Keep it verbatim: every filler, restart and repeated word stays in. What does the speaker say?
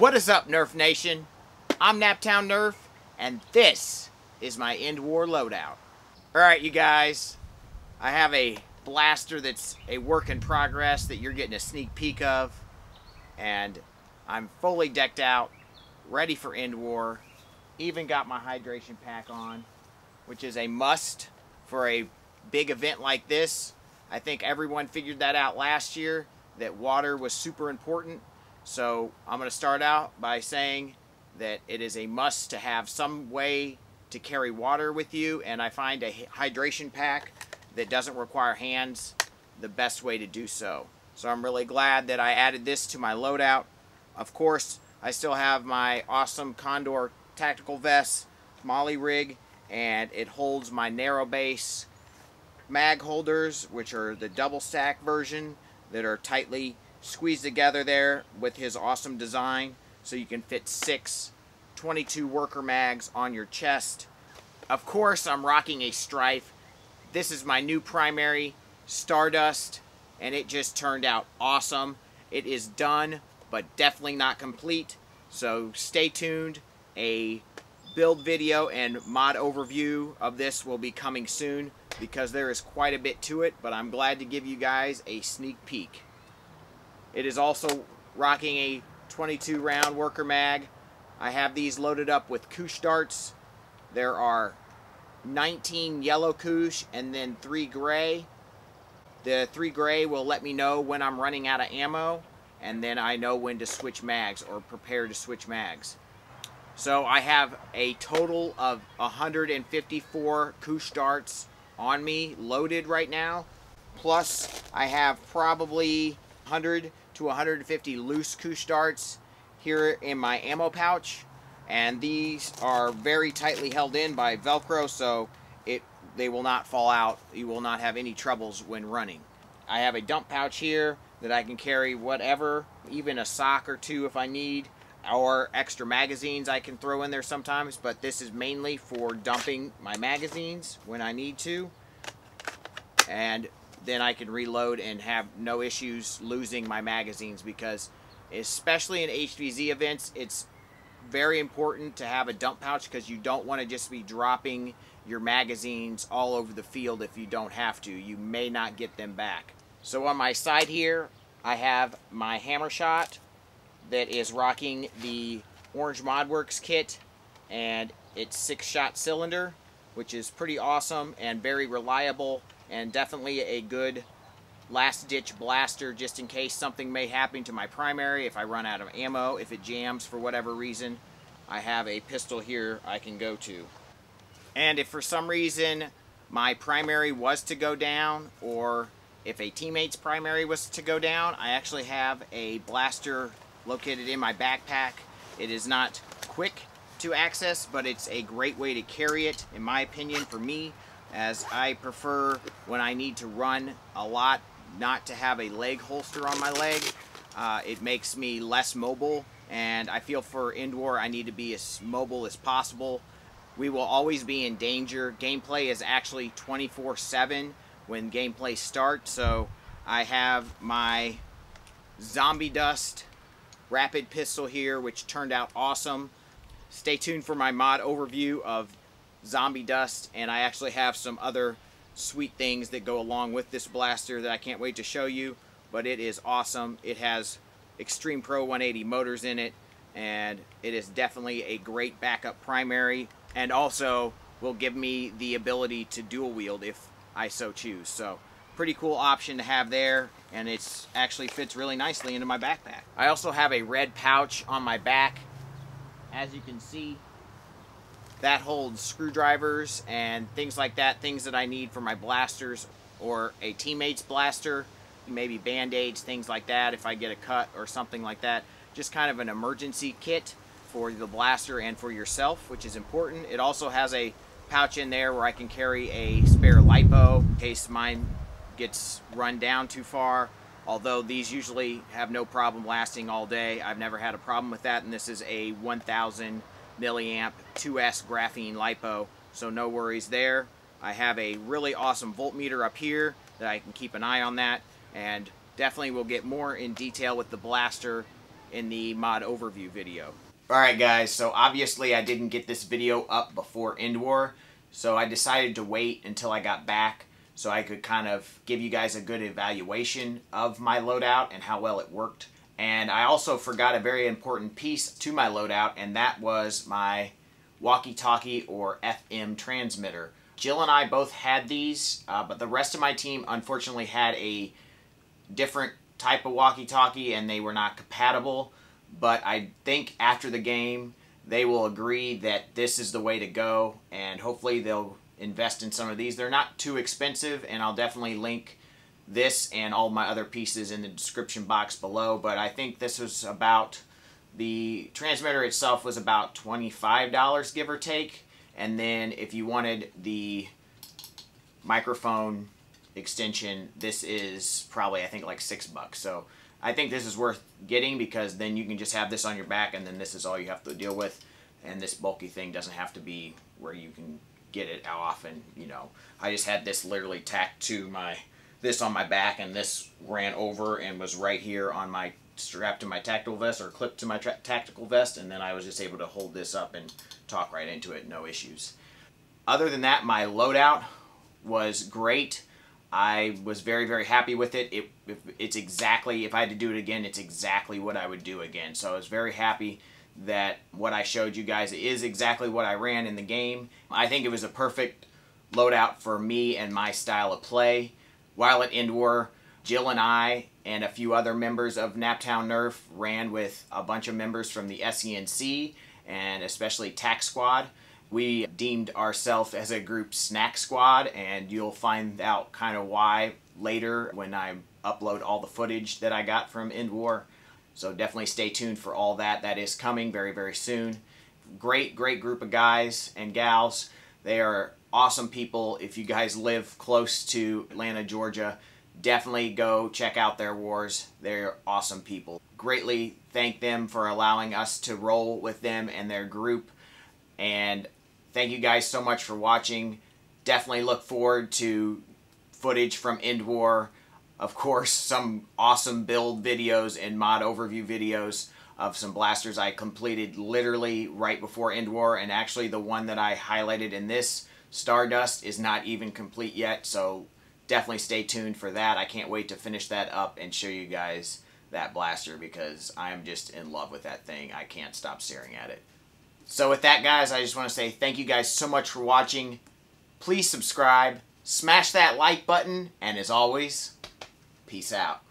What is up, Nerf Nation? I'm Naptown Nerf, and this is my End War loadout. Alright, you guys. I have a blaster that's a work in progress that you're getting a sneak peek of. And I'm fully decked out, ready for End War. Even got my hydration pack on, which is a must for a big event like this. I think everyone figured that out last year, that water was super important. So I'm going to start out by saying that it is a must to have some way to carry water with you, and I find a hydration pack that doesn't require hands the best way to do so. So I'm really glad that I added this to my loadout. Of course, I still have my awesome Condor Tactical Vest MOLLE rig, and it holds my narrow base mag holders, which are the double stack version that are tightly squeezed together there with his awesome design, so you can fit six twenty-two worker mags on your chest. Of course, I'm rocking a Stryfe. This is my new primary, Stardust, and it just turned out awesome. It is done, but definitely not complete, so stay tuned. A build video and mod overview of this will be coming soon, because there is quite a bit to it, but I'm glad to give you guys a sneak peek. It is also rocking a twenty-two round worker mag. I have these loaded up with koosh darts. There are nineteen yellow koosh and then three gray. The three gray will let me know when I'm running out of ammo, and then I know when to switch mags or prepare to switch mags. So I have a total of one hundred fifty-four koosh darts on me loaded right now. Plus I have probably one hundred to one hundred fifty loose koosh darts here in my ammo pouch, and these are very tightly held in by Velcro, so it they will not fall out. You will not have any troubles when running. I have a dump pouch here that I can carry whatever, even a sock or two if I need, or extra magazines I can throw in there sometimes, but this is mainly for dumping my magazines when I need to, and then I can reload and have no issues losing my magazines, because especially in H V Z events, it's very important to have a dump pouch, because you don't want to just be dropping your magazines all over the field if you don't have to. You may not get them back. So on my side here, I have my Hammer Shot that is rocking the orange Modworks kit, and it's six-shot cylinder, which is pretty awesome and very reliable, and definitely a good last-ditch blaster just in case something may happen to my primary. If I run out of ammo, if it jams for whatever reason, I have a pistol here I can go to. And if for some reason my primary was to go down, or if a teammate's primary was to go down, I actually have a blaster located in my backpack. It is not quick to access, but it's a great way to carry it, in my opinion, for me, as I prefer, when I need to run a lot, not to have a leg holster on my leg. Uh, it makes me less mobile, and I feel for End War I need to be as mobile as possible. We will always be in danger. Gameplay is actually twenty-four seven when gameplay starts, so I have my Zombie Dust Rapid pistol here, which turned out awesome. Stay tuned for my mod overview of Zombie Dust, and I actually have some other sweet things that go along with this blaster that I can't wait to show you, but it is awesome. It has Extreme Pro one eighty motors in it, and it is definitely a great backup primary, and also will give me the ability to dual wield if I so choose. So pretty cool option to have there, and it's actually fits really nicely into my backpack. I also have a red pouch on my back, as you can see, that holds screwdrivers and things like that, things that I need for my blasters or a teammate's blaster, maybe band-aids, things like that, if I get a cut or something like that. Just kind of an emergency kit for the blaster and for yourself, which is important. It also has a pouch in there where I can carry a spare LiPo in case mine gets run down too far, although these usually have no problem lasting all day. I've never had a problem with that, and this is a one thousand milliamp two S graphene LiPo, so no worries there. I have a really awesome voltmeter up here that I can keep an eye on that, and definitely will get more in detail with the blaster in the mod overview video. Alright guys, so obviously I didn't get this video up before End War, so I decided to wait until I got back so I could kind of give you guys a good evaluation of my loadout and how well it worked. And I also forgot a very important piece to my loadout, and that was my walkie-talkie or F M transmitter. Jill and I both had these, uh, but the rest of my team unfortunately had a different type of walkie-talkie and they were not compatible, but I think after the game they will agree that this is the way to go, and hopefully they'll invest in some of these. They're not too expensive, and I'll definitely link this and all my other pieces in the description box below, but I think this was about, the transmitter itself was about twenty-five dollars give or take, and then if you wanted the microphone extension, this is probably I think like six bucks. So I think this is worth getting because then you can just have this on your back and then this is all you have to deal with, and this bulky thing doesn't have to be where you can get it how often, you know. I just had this literally tacked to my, this on my back, and this ran over and was right here on my, strapped to my tactical vest or clipped to my tactical vest, and then I was just able to hold this up and talk right into it, no issues. Other than that, my loadout was great. I was very, very happy with it. It, it's exactly, if I had to do it again, it's exactly what I would do again. So I was very happy that what I showed you guys is exactly what I ran in the game. I think it was a perfect loadout for me and my style of play. While at End War, Jill and I and a few other members of Naptown Nerf ran with a bunch of members from the S E N C and especially TAC Squad. We deemed ourselves as a group Snack Squad, and you'll find out kind of why later when I upload all the footage that I got from End War. So definitely stay tuned for all that. That is coming very, very soon. Great, great group of guys and gals. They are awesome people. If you guys live close to Atlanta, Georgia, definitely go check out their wars. They're awesome people. Greatly thank them for allowing us to roll with them and their group. And thank you guys so much for watching. Definitely look forward to footage from End War. Of course, some awesome build videos and mod overview videos of some blasters I completed literally right before End War. And actually the one that I highlighted in this, Stardust, is not even complete yet. So definitely stay tuned for that. I can't wait to finish that up and show you guys that blaster because I'm just in love with that thing. I can't stop staring at it. So with that, guys, I just want to say thank you guys so much for watching. Please subscribe, smash that like button, and as always, peace out.